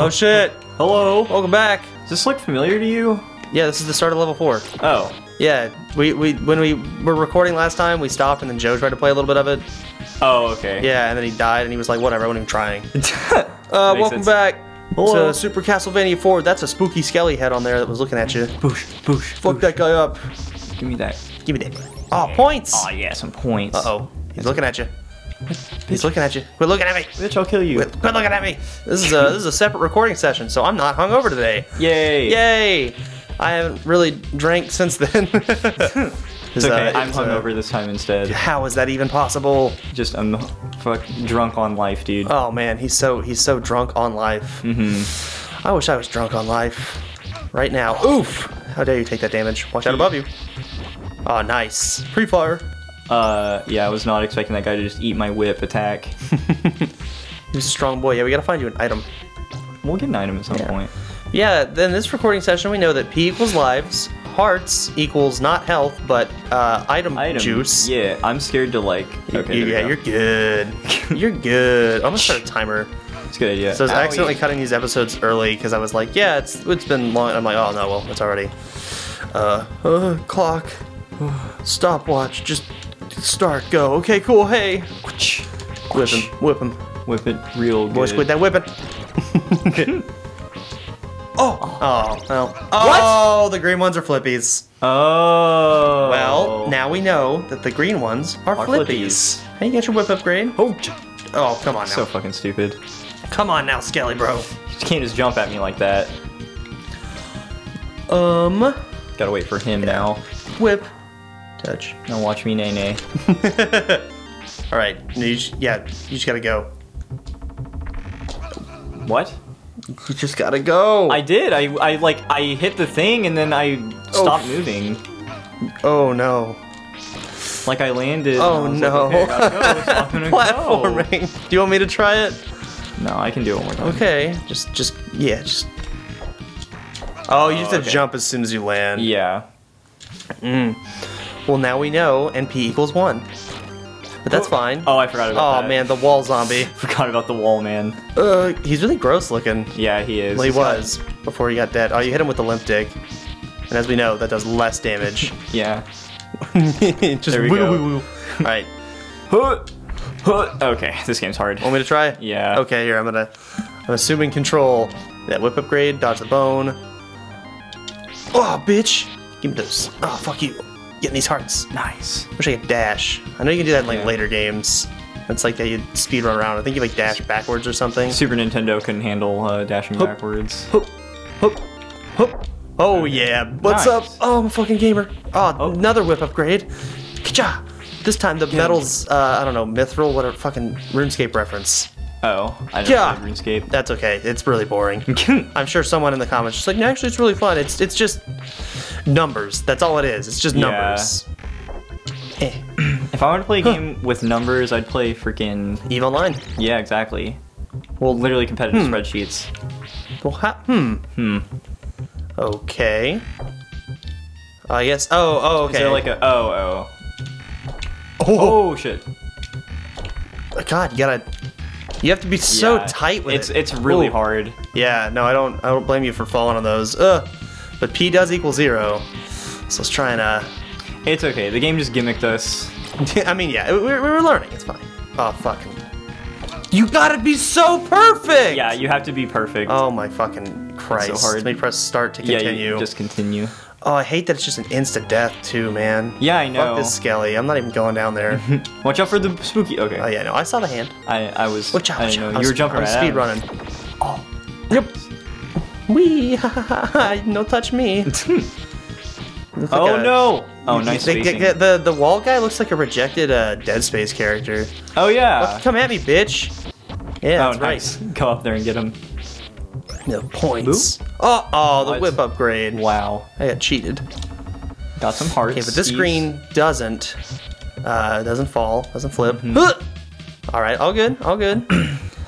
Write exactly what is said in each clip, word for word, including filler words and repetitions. Oh shit! Hello! Welcome back! Does this look familiar to you? Yeah, this is the start of level four. Oh. Yeah, we, we when we were recording last time, we stopped and then Joe tried to play a little bit of it. Oh, okay. Yeah, and then he died and he was like, whatever, I wasn't even trying. uh, welcome sense. back Hello. to Super Castlevania four. That's a spooky skelly head on there that was looking at you. Boosh, boosh. Fuck boosh. that guy up. Give me that. Give me that. Oh, yeah. points! Oh, yeah, some points. Uh-oh. He's looking at you. He's looking at you. Quit looking at me. Bitch, I'll kill you. Quit, quit looking at me. This is, a, this is a separate recording session, so I'm not hungover today. Yay. Yay. I haven't really drank since then. It's okay, uh, I'm hungover uh, this time instead. How is that even possible? Just I'm fuck drunk on life, dude. Oh man, he's so he's so drunk on life. Mm-hmm. I wish I was drunk on life right now. Oof! How dare you take that damage? Watch out above you. Oh, nice. Pre-fire. Uh, yeah, I was not expecting that guy to just eat my whip attack. He's a strong boy. Yeah, we gotta find you an item. We'll get an item at some yeah. point. Yeah, then this recording session we know that P equals lives, hearts equals not health, but uh, item, item juice. Yeah, I'm scared to like... Okay, you, yeah, go. you're good. You're good. I'm gonna start a timer. It's a good idea. So I was Owie. accidentally cutting these episodes early because I was like, yeah, it's it's been long. I'm like, oh no, well, it's already... Uh, uh clock, stopwatch, just start, go. Okay, cool, hey. Whip him, whip him. Whip it real good. Boys, quit that whipping. Oh. Oh. Oh. What? Oh, the green ones are flippies. Oh. Well, now we know that the green ones are, are flippies. flippies. Hey, you got your whip upgrade. Oh. Oh, come on now. So fucking stupid. Come on now, Skelly, bro. You can't just jump at me like that. Um. Gotta wait for him yeah. now. Whip. Touch. Now watch me nay nay. All right. You just, yeah, you just gotta go. What? You just gotta go. I did. I, I like, I hit the thing and then I stopped oh. moving. Oh no. Like I landed. Oh I no. Like, okay, I go, Platforming. Go. Do you want me to try it? No, I can do it one more time. Okay. Just, just, yeah, just. Oh, you oh, have to okay. jump as soon as you land. Yeah. Mm. Well, now we know N P equals one. But that's fine. Oh, I forgot about oh, that. Oh man, the wall zombie. Forgot about the wall man. Uh, he's really gross looking. Yeah, he is. Well, he he's was got... before he got dead. Oh, you hit him with the limp dig, and as we know, that does less damage. yeah. Just there we woo go. Woo woo. All right. Okay, this game's hard. Want me to try? Yeah. Okay, here I'm gonna. I'm assuming control. That whip upgrade, dodge the bone. Oh, bitch! Give me those. Oh, fuck you. Getting these hearts. Nice. Wish I could dash. I know you can do that in like yeah. later games. It's like that you speed run around. I think you like dash backwards or something. Super Nintendo couldn't handle uh, dashing Hoop. backwards. Hoop. Hoop. Hoop. Oh yeah. What's nice. up? Oh, I'm a fucking gamer. Oh, oh. another whip upgrade. Ka-cha! This time the Good. metal's uh, I don't know, mithril, whatever fucking RuneScape reference. Oh, I don't yeah. play RuneScape. That's okay. It's really boring. I'm sure someone in the comments is just like, no, actually, it's really fun. It's it's just numbers. That's all it is. It's just yeah. numbers. Eh. If I were to play a game huh. with numbers, I'd play freaking Eve Online. Yeah, exactly. Well, literally competitive hmm. spreadsheets. Well, ha hmm. Hmm. Okay. I uh, guess. Oh, oh, okay. Is there like a oh, oh. Oh, oh shit. God, you gotta. You have to be so yeah, tight with it's, it. It's really Ooh. hard. Yeah, no, I don't I don't blame you for falling on those. Ugh. But P does equal zero. So let's try and uh It's okay, the game just gimmicked us. I mean yeah, we were, we were learning, it's fine. Oh fucking You gotta be so perfect! Yeah, you have to be perfect. Oh my fucking Christ. It's so hard. Let me press start to continue. Yeah, you just continue. Oh, I hate that it's just an insta-death, too, man. Yeah, I know. Fuck this skelly. I'm not even going down there. Watch out for the spooky... Okay. Oh, yeah, no, I saw the hand. I, I was... Watch out, I watch out. Know. You were jumping right speed running. Oh. Yep. Wee, ha, ha, ha, no touch me. Like oh, a, no. Oh, nice they, spacing. The, the, the wall guy looks like a rejected uh, Dead Space character. Oh, yeah. Well, come at me, bitch. Yeah, oh, that's nice. right. Go up there and get him. No points. Boop. Oh, oh, the what? whip upgrade. Wow. I got cheated. Got some hearts. Okay, but this Ease. green doesn't, uh, doesn't fall, doesn't flip. Mm-hmm. All right, all good, all good.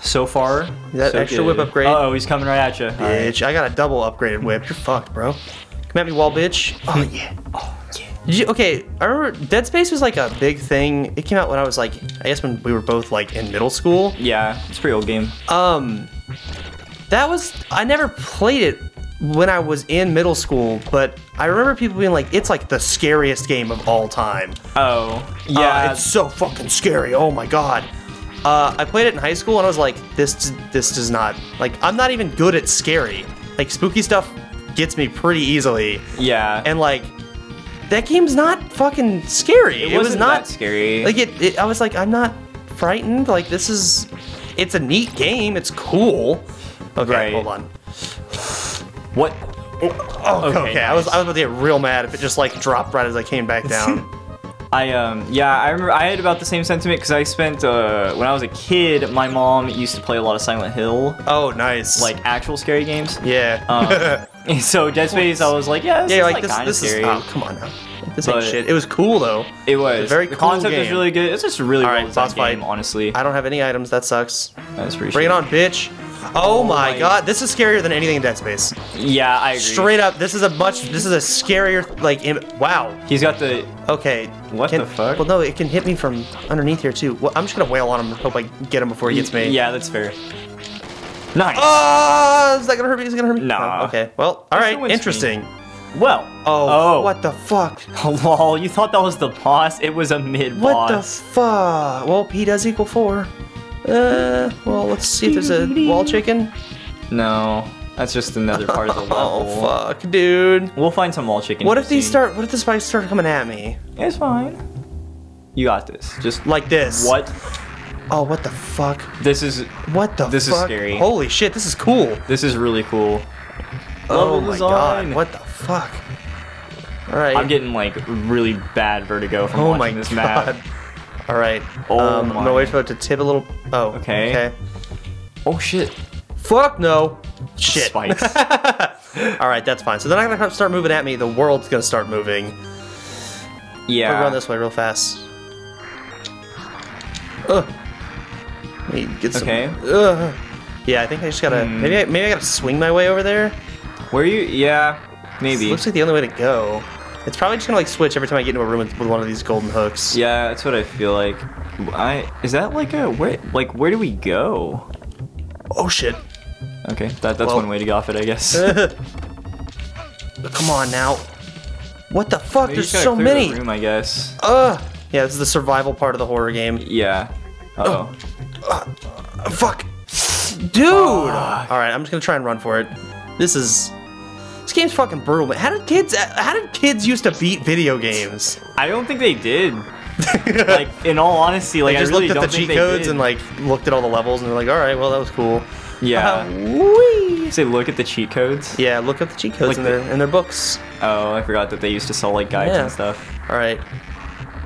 So far, that so extra good. whip upgrade. Uh oh, he's coming right at you. Bitch, right. I got a double upgraded whip. You're fucked, bro. Come at me, wall bitch. Oh, yeah. Oh, yeah. Did you, okay, I remember Dead Space was like a big thing. It came out when I was like, I guess when we were both like in middle school. Yeah, it's a pretty old game. Um... That was, I never played it when I was in middle school, but I remember people being like, it's like the scariest game of all time. Oh, yeah. Uh, it's so fucking scary, oh my god. Uh, I played it in high school and I was like, this this does not, like, I'm not even good at scary. Like, spooky stuff gets me pretty easily. Yeah. And like, that game's not fucking scary. It, wasn't it was not that scary. Like, it, it, I was like, I'm not frightened. Like, this is, it's a neat game. It's cool. Okay, right. Hold on. What? Oh, okay. okay. Nice. I was I was about to get real mad if it just like dropped right as I came back down. I um yeah I remember I had about the same sentiment because I spent uh when I was a kid my mom used to play a lot of Silent Hill. Oh, nice. Like actual scary games. Yeah. Um, so Dead Space I was like yeah this yeah, is like, like this, kind this of scary. Is, oh come on now. This but ain't shit. It was cool though. It was. It was a very the cool concept game. Was really good. It's just a really right, well designed game, honestly. I don't have any items. That sucks. That's pretty. Bring shitty. It on, bitch. Oh, oh my, my god, this is scarier than anything in Dead Space. Yeah, I agree. Straight up, this is a much, this is a scarier, like, im wow. He's got the... Okay. What can, the fuck? Well, no, it can hit me from underneath here, too. Well, I'm just gonna wail on him and hope I get him before he gets me. Yeah, that's fair. Nice. Oh, is that gonna hurt me? Is it gonna hurt me? Nah. No. Okay, well, alright, no interesting. Screen. Well. Oh, oh. What the fuck? Lol, you thought that was the boss? It was a mid-boss. What the fuck? Well, P does equal four. Uh, well, let's see if there's a wall chicken. No, that's just another part of the level. Oh, fuck, dude. We'll find some wall chicken. What if these start, what if the spikes start coming at me? It's fine. You got this. Just like this. What? Oh, what the fuck? This is, what the fuck? This is scary. Holy shit, this is cool. This is really cool. Oh my god, what the fuck? All right. I'm getting like really bad vertigo from watching this map. Oh my god. All right. Oh um, I'm gonna wait for it to tip a little. Oh. Okay. Okay. Oh shit. Fuck no. Shit. Spikes. All right, that's fine. So they're not gonna start moving at me. The world's gonna start moving. Yeah. We'll run this way real fast. Ugh. Let me get some. Okay. Ugh. Yeah, I think I just gotta. Hmm. Maybe I, maybe I gotta swing my way over there. Where are you? Yeah. Maybe. This looks like the only way to go. It's probably just gonna like switch every time I get into a room with, with one of these golden hooks. Yeah, that's what I feel like. I is that like a where like where do we go? Oh shit. Okay, that that's well, one way to go off it, I guess. Come on now. What the fuck? Maybe there's so many. The room, I guess. Uh yeah, this is the survival part of the horror game. Yeah. Uh oh. Uh, uh, fuck, dude. Uh, All right, I'm just gonna try and run for it. This is. This game's fucking brutal, man. How did kids? How did kids used to beat video games? I don't think they did. Like, in all honesty, like they just I really looked at don't the cheat codes and like looked at all the levels and they're like, all right, well that was cool. Yeah. Wee. Say, look at the cheat codes. Yeah, look up the cheat codes like in the, their in their books. Oh, I forgot that they used to sell like guides yeah. and stuff. All right,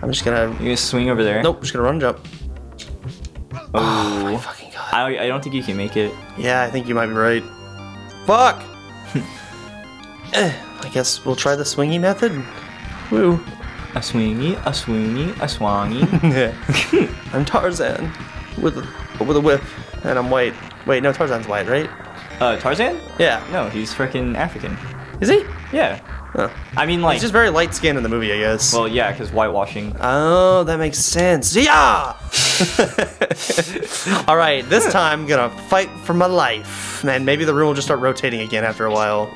I'm just gonna. You gonna swing over there? Nope, just gonna run jump. Oh, oh my fucking god. I I don't think you can make it. Yeah, I think you might be right. Fuck. I guess we'll try the swingy method. Woo. A swingy, a swingy, a swangy. I'm Tarzan with a, with a whip, and I'm white. Wait, no, Tarzan's white, right? Uh, Tarzan? Yeah. No, he's freaking African. Is he? Yeah. Huh. I mean, like... He's just very light-skinned in the movie, I guess. Well, yeah, because whitewashing. Oh, that makes sense. Yeah! All right, this time I'm going to fight for my life. Man, maybe the room will just start rotating again after a while.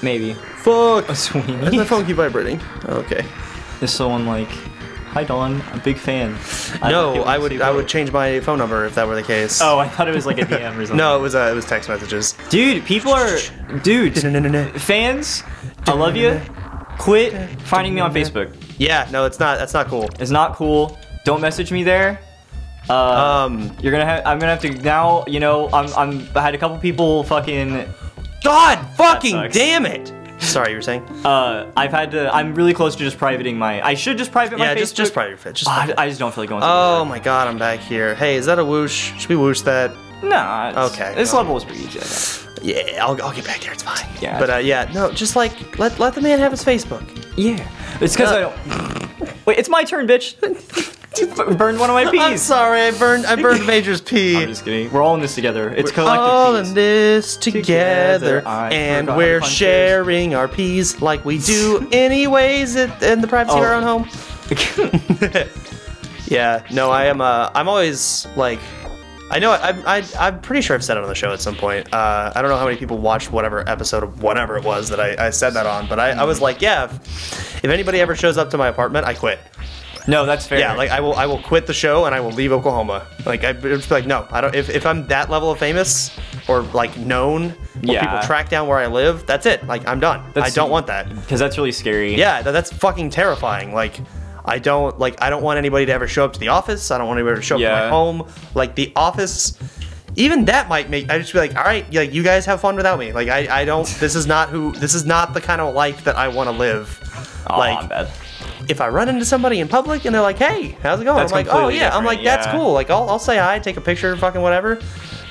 Maybe. Fuck! A swingy. Why does my phone keep vibrating? Okay. Is someone like, hi Don, I'm a big fan. I no, I would I way. would change my phone number if that were the case. Oh, I thought it was like a D M or something. No, it was uh, it was text messages. Dude, people are, dude, fans, I love you. Quit finding me on Facebook. Yeah, no, it's not. That's not cool. It's not cool. Don't message me there. Uh, um, you're gonna have. I'm gonna have to now. You know, I'm I'm. I had a couple people fucking. God fucking damn it! Sorry, you were saying? Uh, I've had to. I'm really close to just privating my. I should just private yeah, my. Yeah, just just private your just oh, I just don't feel like going. Oh my god, I'm back here. Hey, is that a whoosh? Should we whoosh that? Nah. It's, okay. This okay. level was pretty easy. Yeah, I'll I'll get back there. It's fine. Yeah. But uh, yeah, no, just like let let the man have his Facebook. Yeah. It's because uh, I don't. Wait, it's my turn, bitch. Burned one of my peas. I'm sorry, I burned. I burned Major's pee. I'm just kidding. We're all in this together. It's collective. We're all peas. in this together, together and we're sharing our peas like we do, anyways, in the privacy oh. of our own home. Yeah. No, I am. Uh, I'm always like, I know, I, I, I'm pretty sure I've said it on the show at some point. Uh, I don't know how many people watched whatever episode of whatever it was that I, I said that on, but I, I was like, yeah, if, if anybody ever shows up to my apartment, I quit. No, that's fair. Yeah, like I will, I will quit the show and I will leave Oklahoma. Like I, it's like no, I don't. If, if I'm that level of famous or like known, or yeah. people track down where I live, that's it. Like I'm done. That's, I don't want that because that's really scary. Yeah, that, that's fucking terrifying. Like I don't like. I don't want anybody to ever show up to the office. I don't want anybody to show up yeah. to my home. Like the office, even that might make. I just be like, all right, like you guys have fun without me. Like I, I don't. This is not who. This is not the kind of life that I want to live. Oh, like. I'm bad. If I run into somebody in public and they're like, hey, how's it going? That's I'm like, oh, yeah. I'm like, that's yeah. cool. Like, I'll, I'll say hi, take a picture, fucking whatever.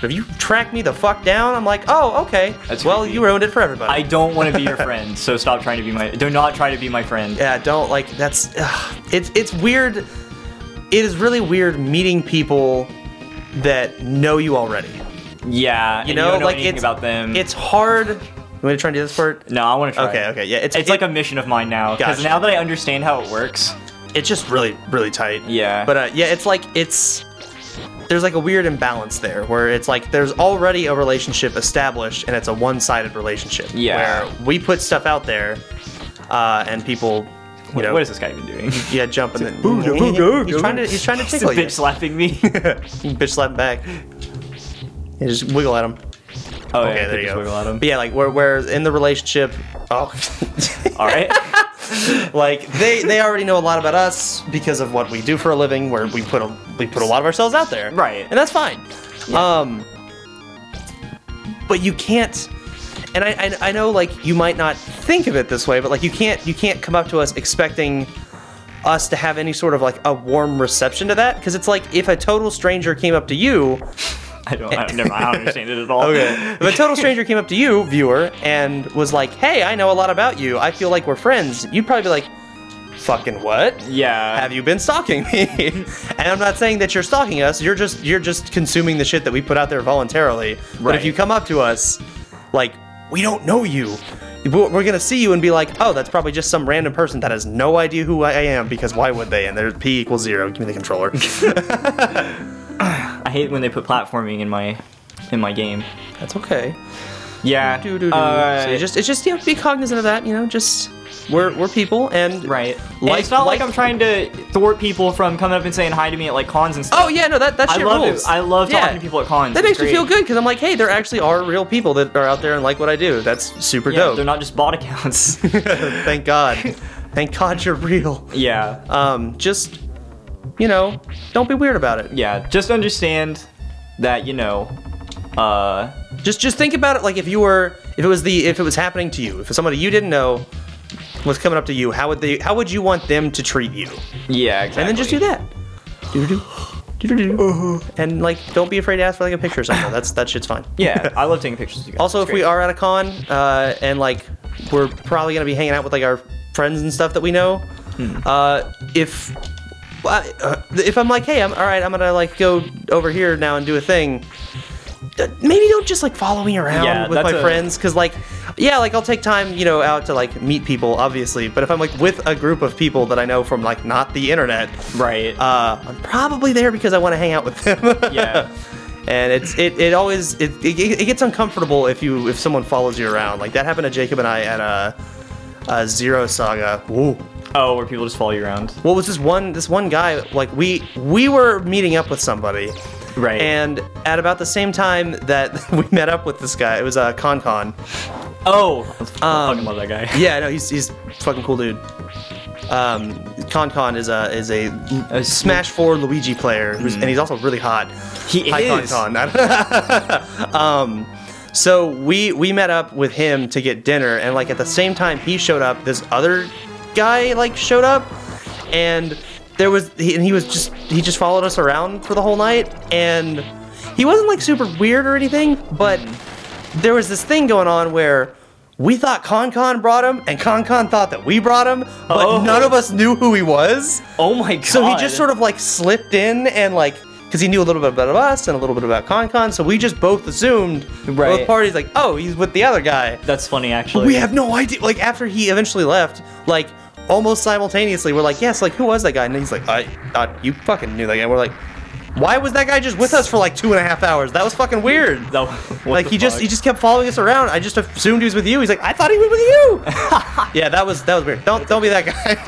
But if you track me the fuck down, I'm like, oh, okay. That's well, creepy. You ruined it for everybody. I don't want to be your friend, so stop trying to be my... Do not try to be my friend. Yeah, don't. Like, that's... Ugh. It's it's weird. It is really weird meeting people that know you already. Yeah. You know, you don't know like it's, about them. It's hard... You want to try and do this part? No, I want to try. Okay, it. okay, yeah. It's, it's it, like a mission of mine now, because gotcha. now that I understand how it works. It's just really, really tight. Yeah. But uh, yeah, it's like, it's, there's like a weird imbalance there, where it's like, there's already a relationship established, and it's a one-sided relationship. Yeah. Where we put stuff out there, uh, and people... You Wait, know, what is this guy even doing? Yeah, jumping. Like, boo, boo, boo, boo, he's, trying to, he's trying to tickle you. Bitch slapping me. Bitch slapping back. You just wiggle at him. Oh, okay, yeah, there you go. But yeah, like we're, we're in the relationship. Oh, all right. Like they they already know a lot about us because of what we do for a living, where we put a we put a lot of ourselves out there, right? And that's fine. Yeah. Um, but you can't. And I, I I know like you might not think of it this way, but like you can't you can't come up to us expecting us to have any sort of like a warm reception to that, because it's like if a total stranger came up to you. I don't, I, never, I don't understand it at all. Okay. If a total stranger came up to you, viewer, and was like, hey, I know a lot about you. I feel like we're friends. You'd probably be like, fucking what? Yeah. Have you been stalking me? And I'm not saying that you're stalking us. You're just you're just consuming the shit that we put out there voluntarily. Right. But if you come up to us, like, we don't know you. We're going to see you and be like, oh, that's probably just some random person that has no idea who I am, because why would they? And there's P equals zero. Give me the controller. I hate when they put platforming in my in my game. That's okay. Yeah. Do, do, do. Uh, so it's just it's just you have to be cognizant of that, you know, just we're we're people and right. Like, and it's not like, like I'm trying to thwart people from coming up and saying hi to me at like cons and stuff. Oh yeah, no, that that shit I love rules. It. I love talking yeah. to people at cons. That it's makes great. me feel good, because I'm like, hey, there actually are real people that are out there and like what I do. That's super yeah, dope. They're not just bot accounts. Thank God. Thank God you're real. Yeah. Um just you know, don't be weird about it. Yeah, just understand that, you know, uh... Just just think about it like if you were, if it was the, if it was happening to you, if somebody you didn't know was coming up to you, how would they, how would you want them to treat you? Yeah, exactly. And then just do that. Do-do-do. Do-do-do. And, like, don't be afraid to ask for, like, a picture or something. That's, that shit's fine. Yeah, I love taking pictures with you guys. Also, it's if great. we are at a con, uh, and, like, we're probably gonna be hanging out with, like, our friends and stuff that we know, hmm. uh, if... I, uh, if I'm like, hey, I'm all right, I'm gonna like go over here now and do a thing. Uh, maybe don't just like follow me around yeah, with my a... friends, because like, yeah, like I'll take time, you know, out to like meet people, obviously. But if I'm like with a group of people that I know from like not the internet, right? Uh, I'm probably there because I want to hang out with them. Yeah. And it's it it always it, it it gets uncomfortable if you if someone follows you around. Like that happened to Jacob and I at a, a Zero Saga. Woo. Oh, where people just follow you around. Well, it was this one, this one guy, like, we we were meeting up with somebody. Right. And at about the same time that we met up with this guy, it was uh, ConCon. Oh, I um, fucking love that guy. Yeah, no, he's, he's a fucking cool dude. Um, ConCon is a, is a, a Smash four Luigi player, who's, mm. and he's also really hot. He Hi, is. ConCon. um... So we, we met up with him to get dinner, and, like, at the same time he showed up, this other... guy like showed up, and there was he, and he was just he just followed us around for the whole night, and he wasn't like super weird or anything, but there was this thing going on where we thought ConCon brought him and ConCon thought that we brought him, but oh. none of us knew who he was. Oh my God. So he just sort of like slipped in, and like because he knew a little bit about us and a little bit about ConCon, so we just both assumed, right. both parties, like, oh, he's with the other guy. That's funny, actually. But we have no idea. Like, after he eventually left, like, almost simultaneously, we're like, yes, like, who was that guy? And he's like, I thought you fucking knew that guy. We're like, Why was that guy just with us for like two and a half hours? That was fucking weird. No, like he fuck? just he just kept following us around. I just assumed he was with you. He's like, I thought he was with you. Yeah, that was that was weird. Don't don't be that guy.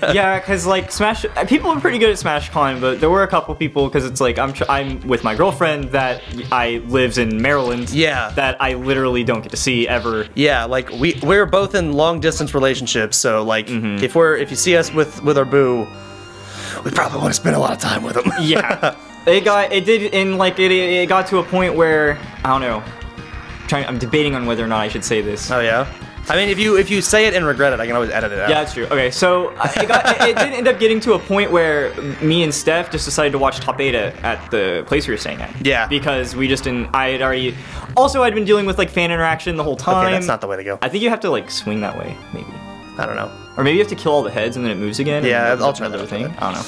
No. Yeah, because like Smash, people are pretty good at Smash Con, but there were a couple people because it's like I'm tr I'm with my girlfriend that I lives in Maryland. Yeah, that I literally don't get to see ever. Yeah, like we we're both in long distance relationships, so like mm-hmm. if we're if you see us with with our boo, we probably want to spend a lot of time with him. Yeah. It got, it did, in like, it, it got to a point where, I don't know, I'm, trying, I'm debating on whether or not I should say this. Oh yeah? I mean, if you if you say it and regret it, I can always edit it out. Yeah, that's true. Okay, so it, got, it, it did end up getting to a point where me and Steph just decided to watch Top eight at, at the place we were staying at. Yeah. Because we just didn't, I had already, also I'd been dealing with like fan interaction the whole time. Okay, that's not the way to go. I think you have to like swing that way, maybe. I don't know. Or maybe you have to kill all the heads and then it moves again. Yeah, I'll try another thing. I don't know.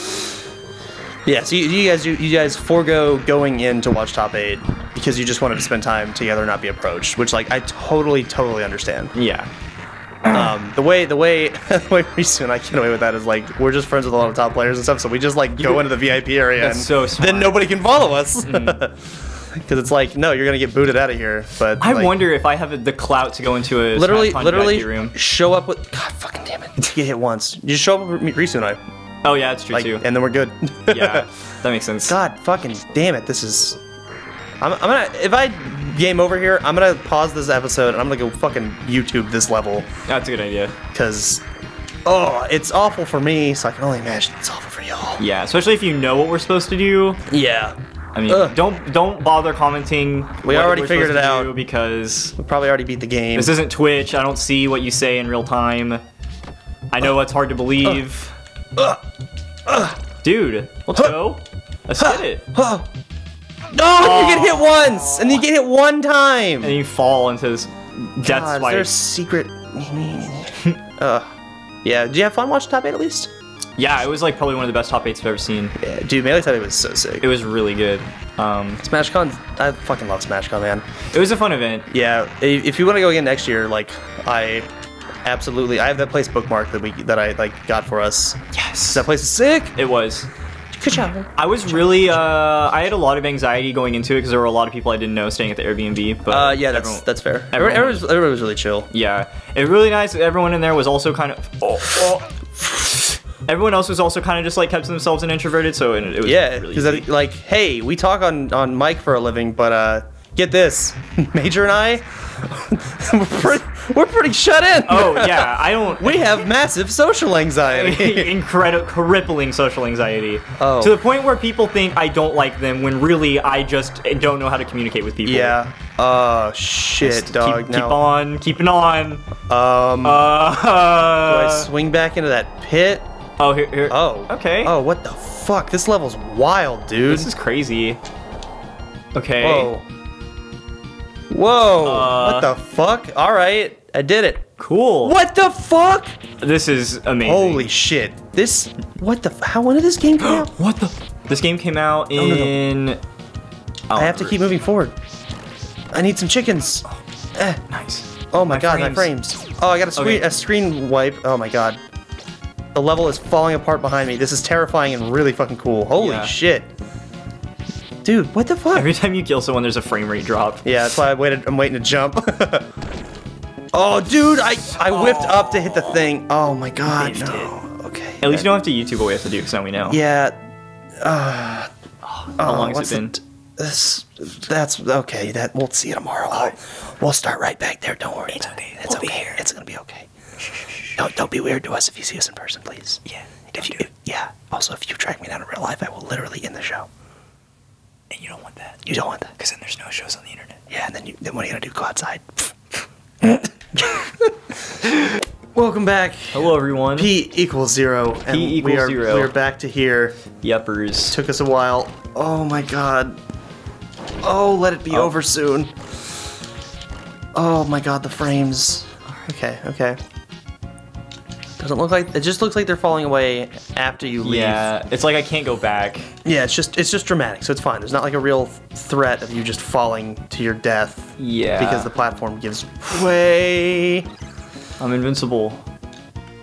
Yeah, so you, you guys you, you guys forego going in to watch Top eight because you just wanted to spend time together and not be approached, which like I totally totally understand. Yeah. Um, the way the way the way Risu and I get away with that is like we're just friends with a lot of top players and stuff, so we just like go into the V I P area and so then nobody can follow us. Mm. Because it's like, no, you're gonna get booted out of here. But I like, wonder if I have a, the clout to go into a literally, literally room. Show up with God, fucking damn it! You get hit once. You just show up with Risu and I. Oh yeah, that's true like, too. And then we're good. Yeah, that makes sense. God, fucking damn it! This is. I'm, I'm gonna if I game over here, I'm gonna pause this episode and I'm gonna go fucking YouTube this level. That's a good idea. Because. Oh, it's awful for me, so I can only imagine it's awful for y'all. Yeah, especially if you know what we're supposed to do. Yeah. I mean, Ugh. don't don't bother commenting. We already figured it out because we probably already beat the game. This isn't Twitch. I don't see what you say in real time. I know uh, it's hard to believe. Uh, uh, Dude, let's uh, go. Let's uh, get it. Uh, no, oh. You get hit once, and you get hit one time, and you fall into this death God, spider. Is there a secret? uh, yeah. Did you have fun watching Top eight at least? Yeah, it was like probably one of the best top eights I've ever seen. Yeah, dude, Melee Top eight was so sick. It was really good. Um, Smash Con, I fucking love Smash Con, man. It was a fun event. Yeah, if you want to go again next year, like, I absolutely, I have that place bookmarked that we that I like got for us. Yes, that place is sick. It was. Good job. I was really, uh, I had a lot of anxiety going into it because there were a lot of people I didn't know staying at the Airbnb. But uh, yeah, that's everyone, that's fair. Everyone, everyone, was, everyone was really chill. Yeah, it was really nice. Everyone in there was also kind of. Oh, oh. Everyone else was also kind of just like kept to themselves and introverted, so it, it was yeah, really Yeah, because like, hey, we talk on, on mic for a living, but uh, get this, Major and I, we're, pretty, we're pretty shut in. Oh, yeah, I don't... We have massive social anxiety. Incredible, crippling social anxiety. Oh. To the point where people think I don't like them when really I just don't know how to communicate with people. Yeah. Oh, shit, just dog. Keep, no. keep on, keeping on. Um, uh, do I swing back into that pit? Oh, here, here. Oh. Okay. Oh, what the fuck? This level's wild, dude. This is crazy. Okay. Whoa. Whoa. Uh, what the fuck? All right. I did it. Cool. What the fuck? This is amazing. Holy shit. This, what the, how, when did this game come out? What the? This game came out no, in... No, no. I have to keep moving forward. I need some chickens. Oh, eh. Nice. Oh my, my god, frames. my frames. Oh, I got a screen, okay. a screen wipe. Oh my god. The level is falling apart behind me. This is terrifying and really fucking cool. Holy yeah. shit. Dude, what the fuck? Every time you kill someone, there's a frame rate drop. Yeah, that's why I waited, I'm waiting to jump. Oh, dude, I, I whipped oh. up to hit the thing. Oh my god, no. It. Okay. At least you don't have to YouTube what we have to do, because now we know. Yeah. Uh, How uh, long has it been? The, this, that's, okay, that we'll see you tomorrow. We'll, we'll start right back there, don't worry. It's okay, it's we'll okay. Be here. It's gonna be okay. Don't, don't be weird to us if you see us in person, please. Yeah. If you, if, yeah. Also, if you track me down in real life, I will literally end the show. And you don't want that. You don't want that. Because then there's no shows on the internet. Yeah, and then you, then what are you gonna do? Go outside. Welcome back. Hello, everyone. P equals zero. And P equals we are, zero. We are back to here. Yuppers. Took us a while. Oh my god. Oh, let it be oh. over soon. Oh my god, the frames. Okay. Okay. Doesn't look like it. Just looks like they're falling away after you leave. Yeah, it's like I can't go back. Yeah, it's just it's just dramatic, so it's fine. There's not like a real threat of you just falling to your death. Yeah, because the platform gives way. I'm invincible.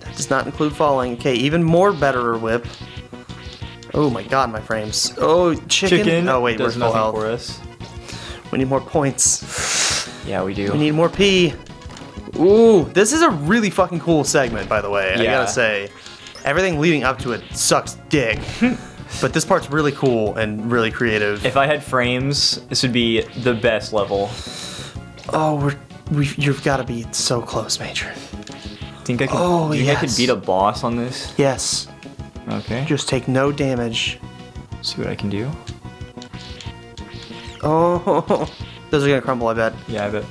That does not include falling. Okay, even more better whip. Oh my god, my frames. Oh, chicken. chicken oh wait, does we're full health. For us. We need more points. Yeah, we do. We need more pee. Ooh, this is a really fucking cool segment, by the way. Yeah. I gotta say, everything leading up to it sucks dick. But this part's really cool and really creative. If I had frames, this would be the best level. Oh, we're, we've, you've got to be so close, Major. Think I could, oh, do you yes. think I could beat a boss on this? Yes. Okay. Just take no damage. See what I can do. Oh, those are gonna crumble, I bet. Yeah, I bet.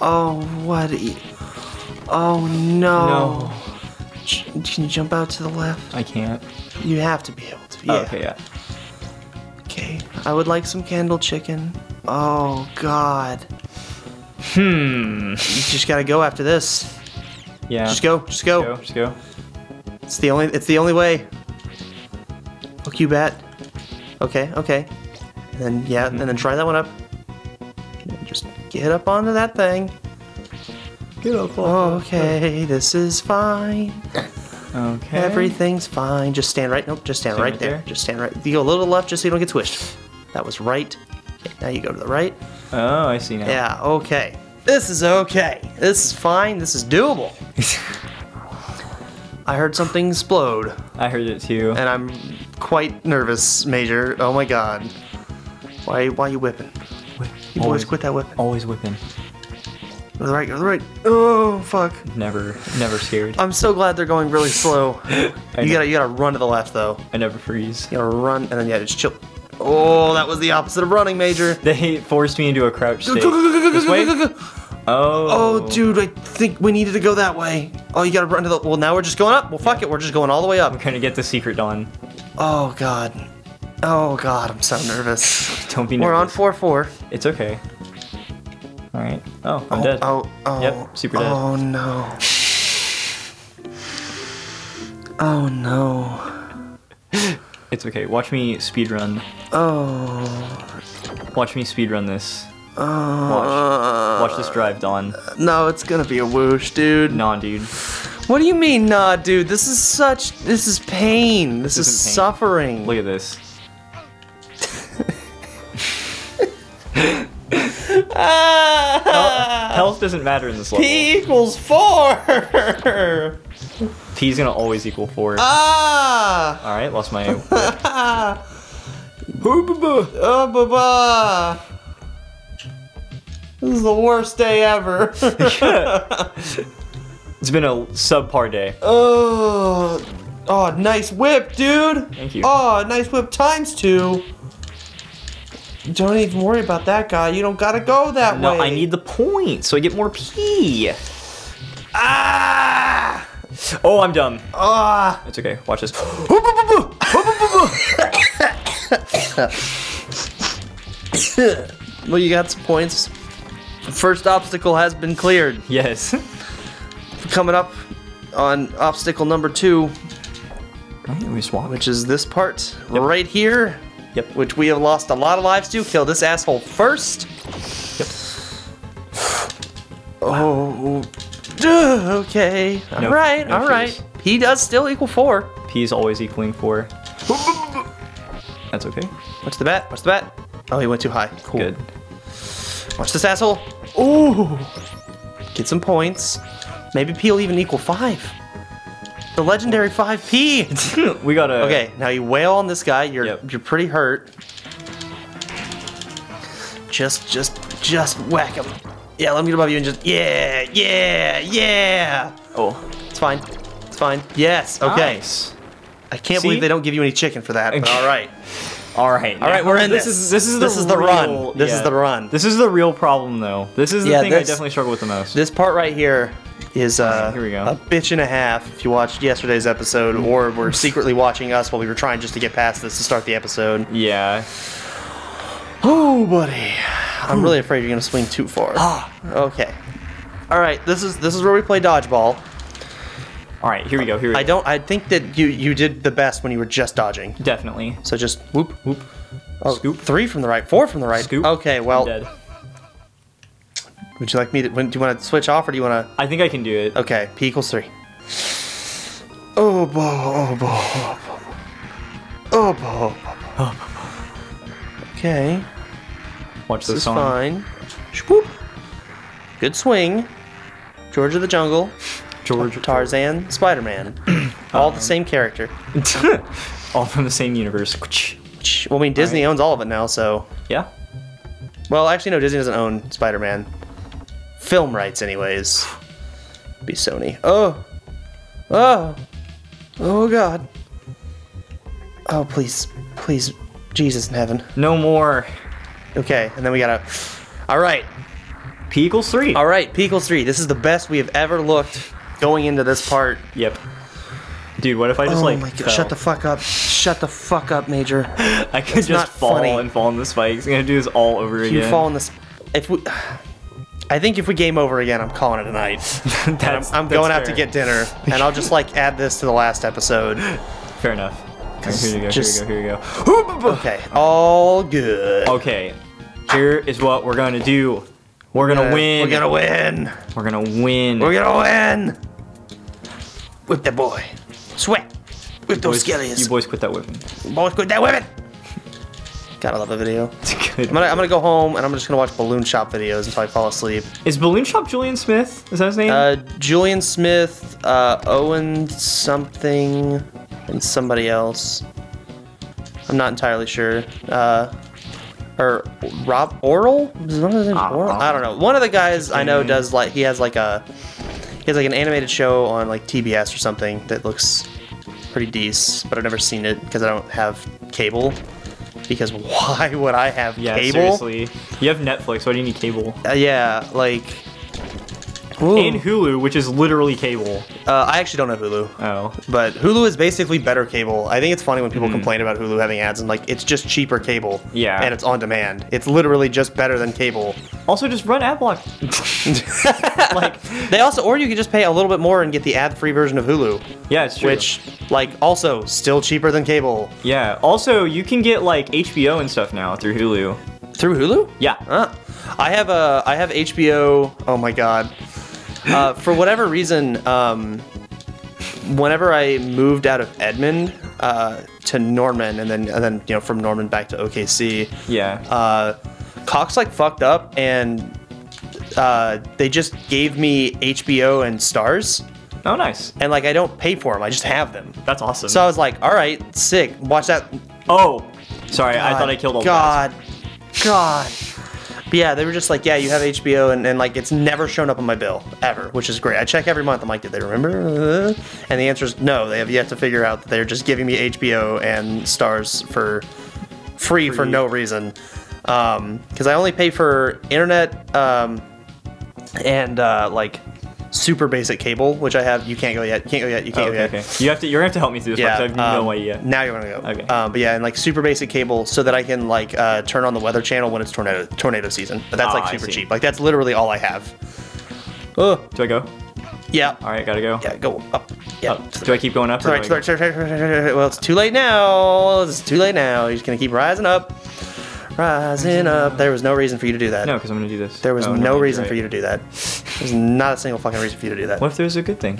Oh, what? E oh no. No. Can you jump out to the left? I can't. You have to be able to. Yeah. Oh, okay, yeah. Okay. I would like some candle chicken. Oh god. Hmm. You just gotta go after this. Yeah. Just go. Just go. Just go. Just go. It's the only. It's the only way. Look, you bat. Okay. Okay. And then yeah. Mm-hmm. And then try that one up. And just get up onto that thing. Get up. On okay. That. This is fine. Okay. Everything's fine. Just stand right. Nope. Just stand, stand right, right there. there. Just stand right. You go a little left just so you don't get swished. That was right. Now you go to the right. Oh, I see now. Yeah, okay. This is okay. This is fine. This is doable. I heard something explode. I heard it too. And I'm quite nervous, Major. Oh my god. Why why are you whipping? Whip. You always, boys quit that whipping. Always whipping. Go to the right, go to the right. Oh, fuck. Never, never scared. I'm so glad they're going really slow. you know. gotta, you gotta run to the left though. I never freeze. You gotta run and then yeah, just chill. Oh, that was the opposite of running, Major. They forced me into a crouch state. Go, go, go, go, go, this way? Go, go, go. Oh. Oh, dude, I think we needed to go that way. Oh, you gotta run to the. Well, now we're just going up. Well, fuck yeah. it, we're just going all the way up. We're gonna get the secret done. Oh god. Oh god, I'm so nervous. Don't be nervous. We're on four four. It's okay. All right. Oh, I'm oh, dead. Oh, oh. Yep, super dead. Oh no. Oh no. It's okay. Watch me speedrun. Oh. Watch me speedrun this. Oh. Watch. Watch this drive, Don. No, it's gonna be a whoosh, dude. Nah, dude. What do you mean, nah, dude? This is such. This is pain. This, this is pain. Suffering. Look at this. Health, health doesn't matter in this level. P equals four. P's gonna always equal four. Ah! All right, lost my. This is the worst day ever. It's been a subpar day. Oh, oh, nice whip, dude. Thank you. Oh, nice whip times two. Don't even worry about that guy. You don't gotta go that no, way. No, I need the point so I get more P. Ah! Oh, I'm dumb. Ah! It's okay. Watch this. Well, you got some points. The first obstacle has been cleared. Yes. Coming up on obstacle number two, right, we swap. Which is this part yep. right here. Yep. Which we have lost a lot of lives to. Kill this asshole first. Yep. Oh. Duh, okay. All no, right. No all fears. right. P does still equal four. P is always equaling four. That's okay. Watch the bat. Watch the bat. Oh, he went too high. Cool. Good. Watch this asshole. Ooh. Get some points. Maybe P will even equal five. The legendary five P. We gotta. Okay, now you wail on this guy. You're yep. you're pretty hurt. Just just just whack him. Yeah, let me get above you and just yeah yeah yeah. Oh, it's fine, it's fine. Yes, okay. Nice. I can't See? believe they don't give you any chicken for that. But all right, all right, all right. We're in this. This is this is this the, is the real, run. This yeah. is the run. This is the real problem though. This is the yeah, thing this, I definitely struggle with the most. This part right here. Is uh, Here we go. a bitch and a half. If you watched yesterday's episode, or were secretly watching us while we were trying just to get past this to start the episode. Yeah. Oh, buddy, I'm Ooh. really afraid you're gonna swing too far. Okay. All right. This is this is where we play dodgeball. All right. Here we go. Here we go. I don't. I think that you you did the best when you were just dodging. Definitely. So just whoop whoop. Oh, scoop. Three from the right. Four from the right. Scoop. Okay. Well. I'm dead. Would you like me to, do you want to switch off or do you want to? I think I can do it. Okay, P equals three. Oh, boy, oh, boy, oh, boy. Bobo. Okay. Watch this, this song. Is fine. Good swing. George of the Jungle. George. Tarzan. Spider-Man. All um, the same character. All from the same universe. Well, I mean, Disney right. owns all of it now, so. Yeah. Well, actually, no, Disney doesn't own Spider-Man. Film rights, anyways. Be Sony. Oh. Oh. Oh, God. Oh, please. Please. Jesus in heaven. No more. Okay, and then we gotta. All right. P equals three. All right, P equals three. This is the best we have ever looked going into this part. Yep. Dude, what if I just oh like. Oh my god, shut the fuck up. Shut the fuck up, Major. I could it's just fall funny. and fall on the spikes. I'm gonna do this all over if again. You fall on the. If we. I think if we game over again, I'm calling it a night. that's, I'm, I'm that's going fair. out to get dinner, and I'll just like add this to the last episode. Fair enough. Right, here you go, just, here you go, here you go. Okay, all good. Okay, here is what we're gonna do. We're gonna uh, win. We're gonna win. We're gonna win. We're gonna win. Whip that boy. Sweat. Whip those skellies. You boys quit that whipping. Boys quit that whipping. Gotta love the video. It's good. I'm gonna, I'm gonna go home and I'm just gonna watch Balloon Shop videos until I fall asleep. Is Balloon Shop Julian Smith? Is that his name? Uh, Julian Smith, uh, Owen something, and somebody else. I'm not entirely sure. Uh, or Rob Oral? Is one of his names uh, Oral? I don't know. One of the guys I know does like he has like a he has like an animated show on like T B S or something that looks pretty decent, but I've never seen it because I don't have cable. Because why would I have yeah, cable? Seriously. You have Netflix, why do you need cable? Uh, yeah, like. Ooh. And Hulu, which is literally cable. Uh, I actually don't have Hulu. Oh. But Hulu is basically better cable. I think it's funny when people mm. complain about Hulu having ads and, like, it's just cheaper cable. Yeah. And it's on demand. It's literally just better than cable. Also, just run ad block. like, they also, or you can just pay a little bit more and get the ad-free version of Hulu. Yeah, it's true. Which, like, also, still cheaper than cable. Yeah. Also, you can get, like, H B O and stuff now through Hulu. Through Hulu? Yeah. Huh. I have a, I have H B O, oh my god. Uh, for whatever reason, um, whenever I moved out of Edmund uh, to Norman, and then and then you know from Norman back to O K C, yeah, uh, Cox like fucked up, and uh, they just gave me H B O and Starz. Oh, nice. And like I don't pay for them; I just have them. That's awesome. So I was like, all right, sick. Watch that. Oh, sorry, God, I thought I killed all God, guys. God. But yeah, they were just like, yeah, you have H B O, and, and like it's never shown up on my bill, ever, which is great. I check every month, I'm like, did they remember? And the answer is no, they have yet to figure out that they're just giving me H B O and Starz for free, free. for no reason. Because um, I only pay for internet um, and uh, like super basic cable, which I have, you can't go yet, you can't go yet, you can't oh, okay, go yet. Okay. You have to, you're going to have to help me through this, yeah, because I have um, no idea. Now you're going to go. Okay. Um, but yeah, and like super basic cable so that I can like uh, turn on the weather channel when it's tornado tornado season. But that's ah, like super cheap. Like that's literally all I have. Ugh. Do I go? Yeah. All right, gotta go. Yeah, go up. Yeah. Up. Do I keep going up? Or right, right, right, right, right, right. Well, it's too late now. It's too late now. You're just going to keep rising up. Rising up. There was no reason for you to do that. No, because I'm going to do this. There was oh, no, no reason right. for you to do that. There's not a single fucking reason for you to do that. What if there was a good thing?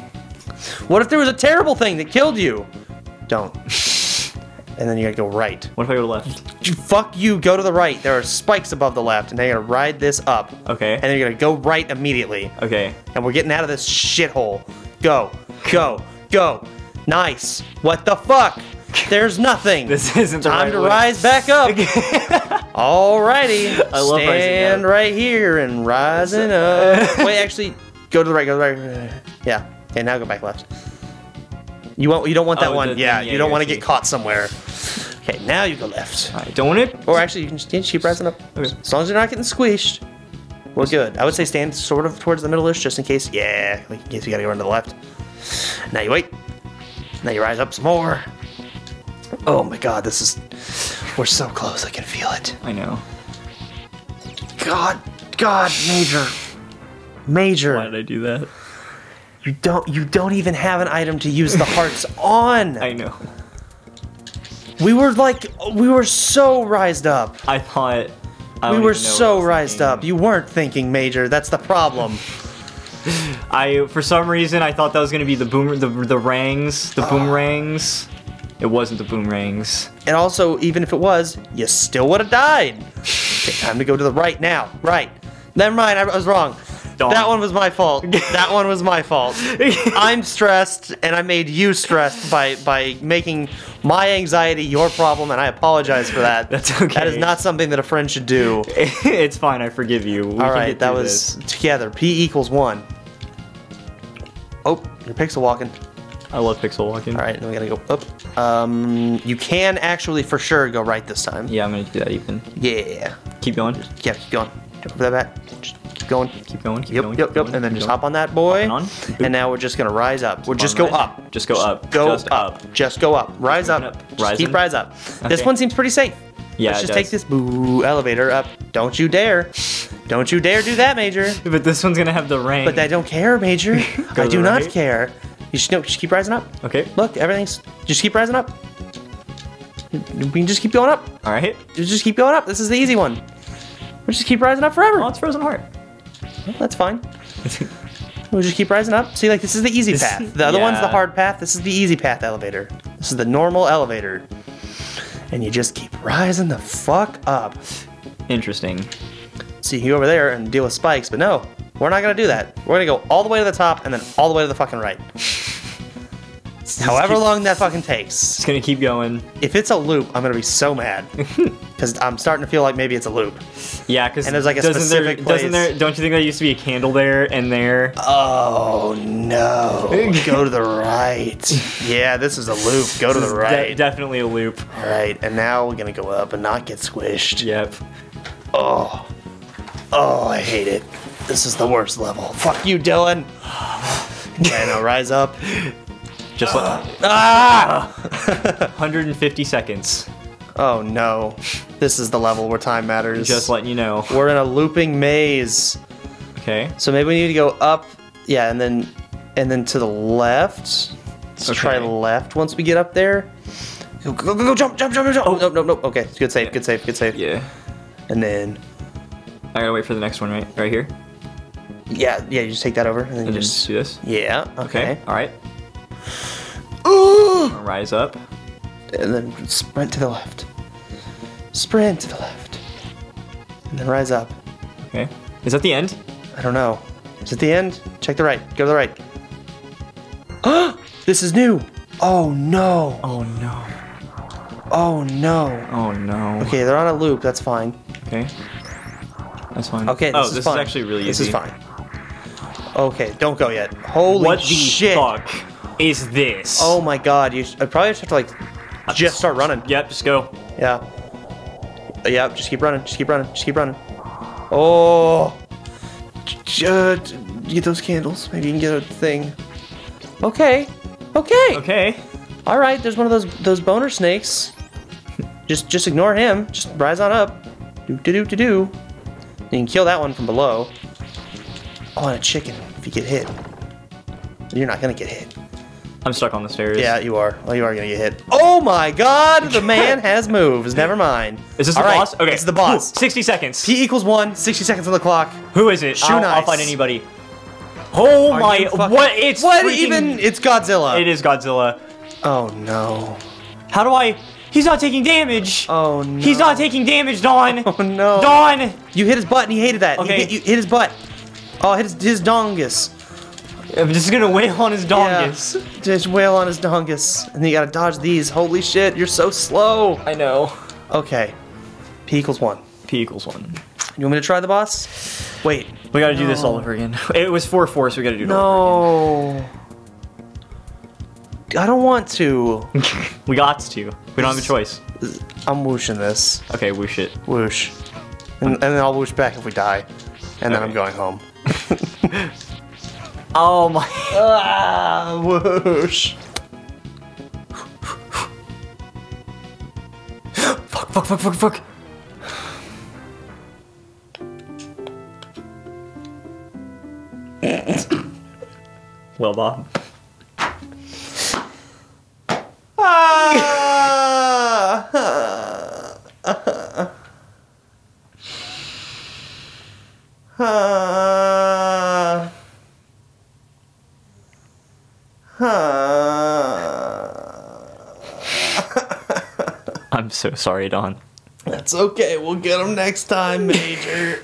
What if there was a terrible thing that killed you? Don't. And then you gotta go right. What if I go to the left? Fuck you, go to the right. There are spikes above the left, and then you're gonna ride this up. Okay. And then you're gonna go right immediately. Okay. And we're getting out of this shithole. Go, go, go. Nice. What the fuck? There's nothing. This isn't the time right to way. rise back up. Alrighty. I love stand right here and rising up. Wait, actually, go to the right. Go to the right. Yeah. Okay, now go back left. You won't. You don't want that oh, one. The, yeah, yeah. You don't want to get caught somewhere. Okay, now you go left. I don't want it. Or actually, you can just keep rising up. Okay. As long as you're not getting squished, we're good. I would say stand sort of towards the middle-ish, just in case. Yeah, in case you gotta go run to the left. Now you wait. Now you rise up some more. Oh my god, this is... We're so close, I can feel it. I know. God, God, Major. Major. Why did I do that? You don't, you don't even have an item to use the hearts on. I know. We were like, we were so rised up. I thought... I we were so rised up. You weren't thinking, Major. That's the problem. I, for some reason, I thought that was going to be the boomer, the, the rangs, the uh. boomerangs. It wasn't the boomerangs. And also, even if it was, you still would have died. Okay, time to go to the right now. Right. Never mind, I was wrong. Don't. That one was my fault. That one was my fault. I'm stressed, and I made you stressed by, by making my anxiety your problem, and I apologize for that. That's okay. That is not something that a friend should do. It's fine. I forgive you. We All right, that was this. Together. P equals one. Oh, you're pixel walking. I love pixel walking. All right, now we gotta go up. Um, you can actually for sure go right this time. Yeah, I'm gonna do that even. Yeah. Keep going. Yeah, keep going. Jump that back. Just keep going. Keep going. Keep yep, going. Yep, keep yep. Going, and then just going. Hop on that boy. On. And now we're just gonna rise up. We'll just go right. up. Just go just up. Go just up. up. Just go up. Rise up. up. Just Rising. Keep rise up. Okay. This one seems pretty safe. Yeah, Let's just does. take this boo elevator up. Don't you dare. Don't you dare do that, Major. But this one's gonna have the rain. But I don't care, Major. I do right. not care. You should, no, just keep rising up. Okay. Look, everything's... Just keep rising up. We can just keep going up. All right. Just keep going up. This is the easy one. We'll just keep rising up forever. Oh, it's Frozen Heart. Well, that's fine. We'll just keep rising up. See, like, this is the easy path. The other yeah. one's the hard path. This is the easy path elevator. This is the normal elevator. And you just keep rising the fuck up. Interesting. See, you over there and deal with spikes, but no. We're not going to do that. We're going to go all the way to the top and then all the way to the fucking right. However keep, long that fucking takes. It's going to keep going. If it's a loop, I'm going to be so mad. Because I'm starting to feel like maybe it's a loop. Yeah, because like doesn't, there, doesn't there, don't you think there used to be a candle there and there? Oh, no. Go to the right. Yeah, this is a loop. Go to the right. De definitely a loop. All right, and now we're going to go up and not get squished. Yep. Oh. Oh, I hate it. This is the worst level. Fuck you, Dylan. Okay, now rise up. Just let. Uh, ah! one hundred fifty seconds. Oh no. This is the level where time matters. Just letting you know. We're in a looping maze. Okay. So maybe we need to go up. Yeah, and then and then to the left. Let's okay. try left once we get up there. Go, go, go, go jump, jump, jump, jump. Oh, no, no, no. Okay, good save, yeah. good save, good save. Yeah. And then. I gotta wait for the next one, right? Right here? Yeah, yeah, you just take that over and then and just, just do this. Yeah, okay. okay. All right. Ooh! Rise up. And then sprint to the left. Sprint to the left. And then rise up. Okay. Is that the end? I don't know. Is it the end? Check the right. Go to the right. Oh! This is new. Oh no. Oh no. Oh no. Oh no. Okay, they're on a loop. That's fine. Okay. That's fine. Okay, this, oh, is, this fine. is actually really easy. This is fine. Okay, don't go yet. Holy shit. What the fuck is this? Oh my god, you I probably just have to like just, just start running. Yep, just go. Yeah. Yep, just keep running. Just keep running. Just keep running. Oh. Uh, get those candles. Maybe you can get a thing. Okay. Okay. Okay. All right, there's one of those those boner snakes. just just ignore him. Just rise on up. Do do do do do. You can kill that one from below. Oh, and a chicken if you get hit. You're not going to get hit. I'm stuck on the stairs. Yeah, you are. Oh, you are going to get hit. Oh my god, the man has moves. Never mind. Is this All the right. boss? Okay. It's the boss. Ooh, sixty seconds. P equals one. sixty seconds on the clock. Who is it? I'll, I'll find anybody. Oh are my. What? It's What freaking, even? It's Godzilla. It is Godzilla. Oh no. How do I... He's not taking damage. Oh no. He's not taking damage, Don. Oh no. Don. You hit his butt and he hated that. Okay. You hit, you hit his butt. Oh, hit his, his dongus. I'm just gonna wail on his dongus. Yeah. Just wail on his dongus. And then you gotta dodge these. Holy shit, you're so slow. I know. Okay. P equals one. P equals one. You want me to try the boss? Wait. We gotta no. do this all over again. It was four four, so we gotta do it no. all over again. No. I don't want to. We got to. We don't have a choice. I'm whooshing this. Okay, whoosh it. Whoosh. And, and then I'll whoosh back if we die. And All then right. I'm going home. Oh my. Ah, whoosh. Fuck, fuck, fuck, fuck, fuck. Well, Bob. Huh. Huh. so sorry, Don. That's okay. We'll get them next time, Major.